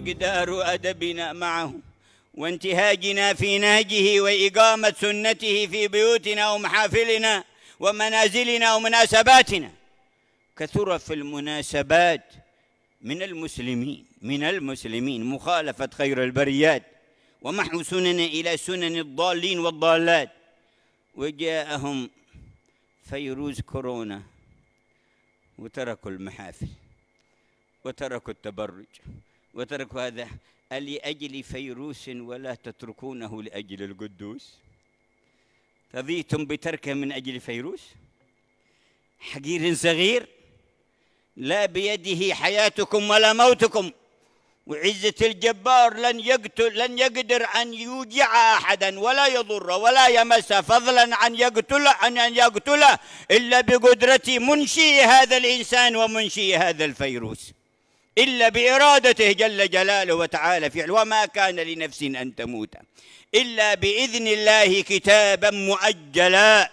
مقدار أدبنا معه وانتهاجنا في نهجه وإقامة سنته في بيوتنا ومحافلنا ومنازلنا ومناسباتنا. كثر في المناسبات من المسلمين مخالفة خير البريات ومحو سننا إلى سنن الضالين والضالات. وجاءهم فيروز كورونا وتركوا المحافل وتركوا التبرج وتركوا هذا. لأجل فيروس ولا تتركونه لأجل القدوس. رضيتم بتركه من أجل فيروس حقير صغير لا بيده حياتكم ولا موتكم، وعزة الجبار لن يقدر أن يوجع أحدا ولا يضر ولا يمسه، فضلا عن أن يقتله إلا بقدرة منشئ هذا الإنسان ومنشئ هذا الفيروس، إلا بإرادته جل جلاله وتعالى فعل. وما كان لنفس أن تموت إلا بإذن الله كتابا مؤجلا.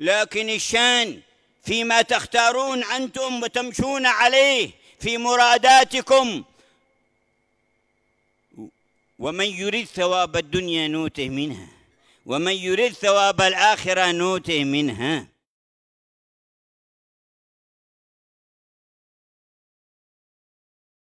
لكن الشان فيما تختارون أنتم وتمشون عليه في مراداتكم. ومن يريد ثواب الدنيا نوته منها ومن يريد ثواب الآخرة نوته منها.